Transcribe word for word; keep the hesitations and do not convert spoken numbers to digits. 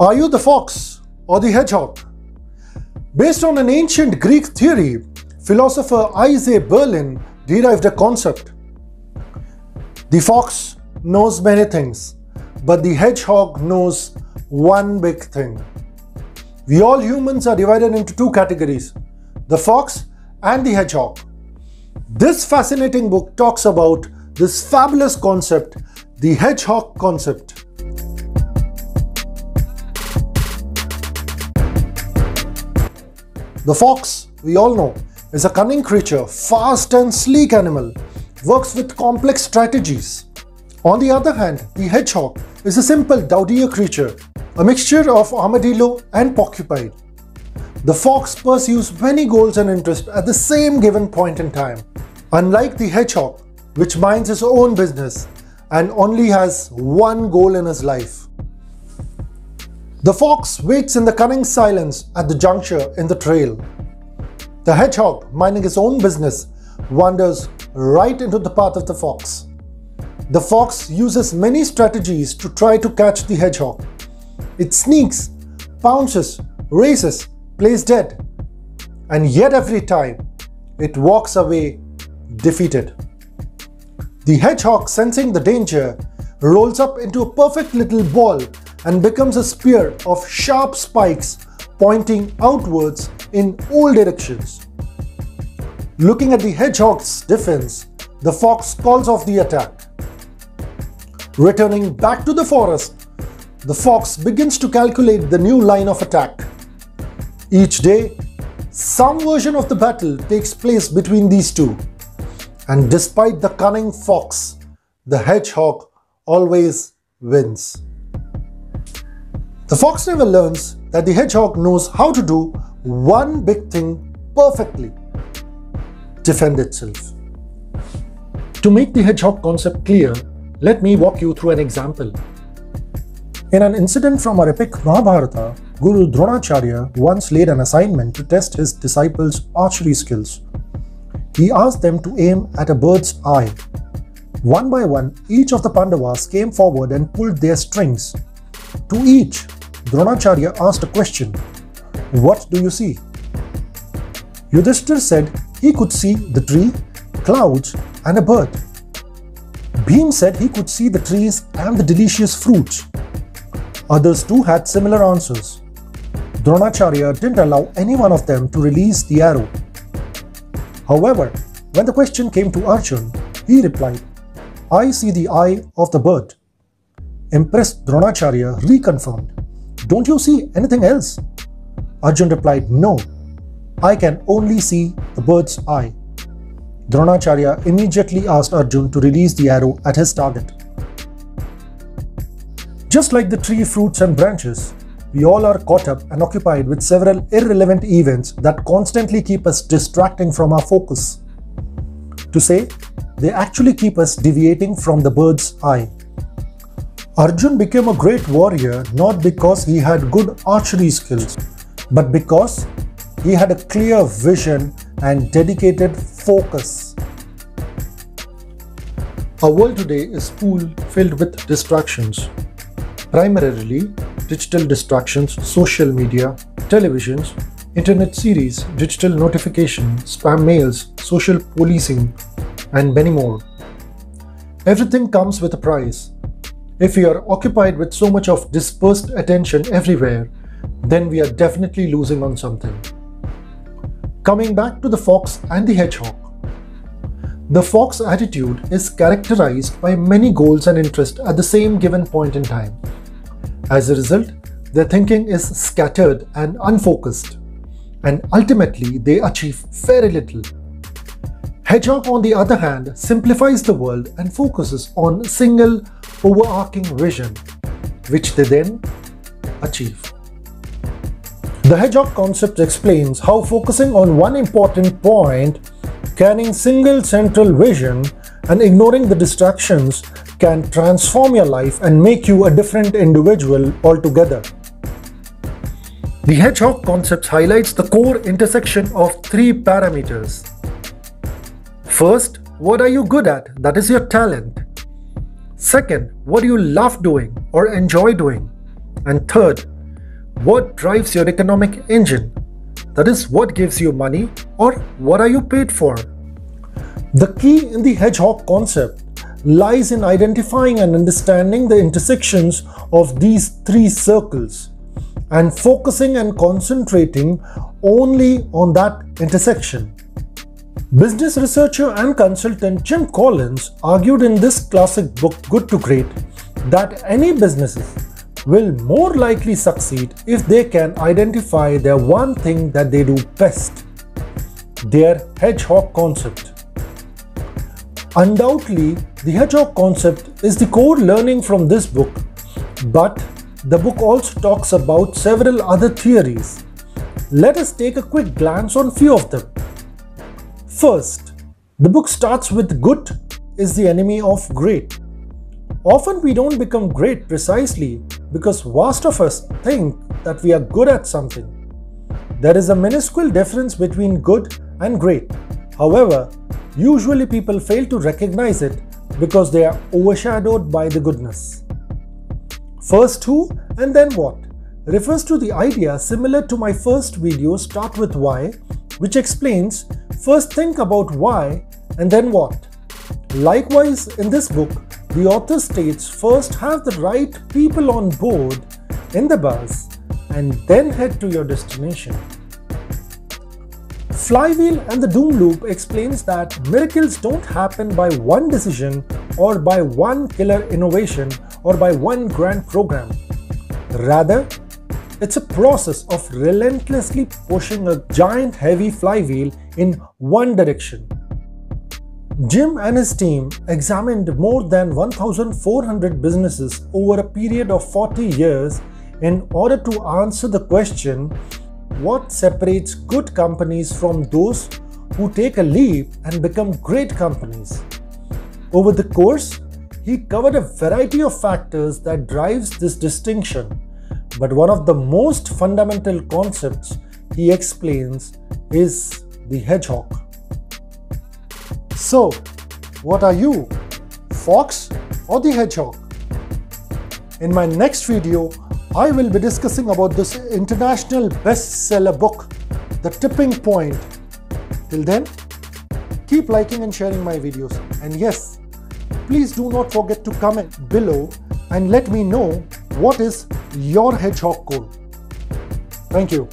Are you the fox or the hedgehog? Based on an ancient Greek theory, philosopher Isaiah Berlin derived a concept. The fox knows many things, but the hedgehog knows one big thing. We all humans are divided into two categories, the fox and the hedgehog. This fascinating book talks about this fabulous concept, the hedgehog concept. The fox, we all know, is a cunning creature, fast and sleek animal, works with complex strategies. On the other hand, the hedgehog is a simple dowdier creature, a mixture of armadillo and porcupine. The fox pursues many goals and interests at the same given point in time, unlike the hedgehog, which minds his own business and only has one goal in his life. The fox waits in the cunning silence at the juncture in the trail. The hedgehog, minding his own business, wanders right into the path of the fox. The fox uses many strategies to try to catch the hedgehog. It sneaks, pounces, races, plays dead, and yet every time it walks away defeated. The hedgehog, sensing the danger, rolls up into a perfect little ball and becomes a spear of sharp spikes pointing outwards in all directions. Looking at the hedgehog's defense, the fox calls off the attack. Returning back to the forest, the fox begins to calculate the new line of attack. Each day, some version of the battle takes place between these two. And despite the cunning fox, the hedgehog always wins. The fox never learns that the hedgehog knows how to do one big thing perfectly: defend itself. To make the hedgehog concept clear, let me walk you through an example. In an incident from our epic Mahabharata, Guru Dronacharya once laid an assignment to test his disciples' archery skills. He asked them to aim at a bird's eye. One by one, each of the Pandavas came forward and pulled their strings. To each, Dronacharya asked a question: "What do you see?" Yudhishthira said he could see the tree, clouds, and a bird. Bhim said he could see the trees and the delicious fruits. Others too had similar answers. Dronacharya didn't allow any one of them to release the arrow. However, when the question came to Arjun, he replied, "I see the eye of the bird." Impressed, Dronacharya reconfirmed, "Don't you see anything else?" Arjun replied, "No, I can only see the bird's eye." Dronacharya immediately asked Arjun to release the arrow at his target. Just like the tree, fruits and branches, we all are caught up and occupied with several irrelevant events that constantly keep us distracting from our focus. To say, they actually keep us deviating from the bird's eye. Arjun became a great warrior not because he had good archery skills, but because he had a clear vision and dedicated focus. Our world today is full filled with distractions, primarily digital distractions, social media, televisions, internet series, digital notifications, spam mails, social policing, and many more. Everything comes with a price. If we are occupied with so much of dispersed attention everywhere, then we are definitely losing on something. Coming back to the fox and the hedgehog. The fox attitude is characterized by many goals and interests at the same given point in time. As a result, their thinking is scattered and unfocused, and ultimately they achieve very little. Hedgehog, on the other hand, simplifies the world and focuses on a single overarching vision, which they then achieve. The hedgehog concept explains how focusing on one important point, carrying single central vision, and ignoring the distractions can transform your life and make you a different individual altogether. The hedgehog concept highlights the core intersection of three parameters. First, what are you good at? That is your talent. Second, what do you love doing or enjoy doing? And third, What drives your economic engine? That is, what gives you money or what are you paid for? The key in the hedgehog concept lies in identifying and understanding the intersections of these three circles and focusing and concentrating only on that intersection. Business researcher and consultant Jim Collins argued in this classic book Good to Great that any businesses will more likely succeed if they can identify their one thing that they do best, their hedgehog concept. Undoubtedly, the hedgehog concept is the core learning from this book, but the book also talks about several other theories. Let us take a quick glance on few of them. First, the book starts with good is the enemy of great. Often we don't become great precisely because vast of us think that we are good at something. There is a minuscule difference between good and great. However, usually people fail to recognize it because they are overshadowed by the goodness. First who and then what refers to the idea similar to my first video Start With Why, which explains first think about why and then what. Likewise, in this book, the author states first have the right people on board in the bus and then head to your destination. Flywheel and the Doom Loop explains that miracles don't happen by one decision or by one killer innovation or by one grand program. Rather, it's a process of relentlessly pushing a giant heavy flywheel in one direction. Jim and his team examined more than one thousand four hundred businesses over a period of forty years in order to answer the question, what separates good companies from those who take a leap and become great companies? Over the course, he covered a variety of factors that drives this distinction, but one of the most fundamental concepts he explains is the hedgehog. So, what are you, Fox or the hedgehog? In my next video, I will be discussing about this international bestseller book, The Tipping Point. Till then, keep liking and sharing my videos. And yes, please do not forget to comment below and let me know what is your hedgehog goal. Thank you.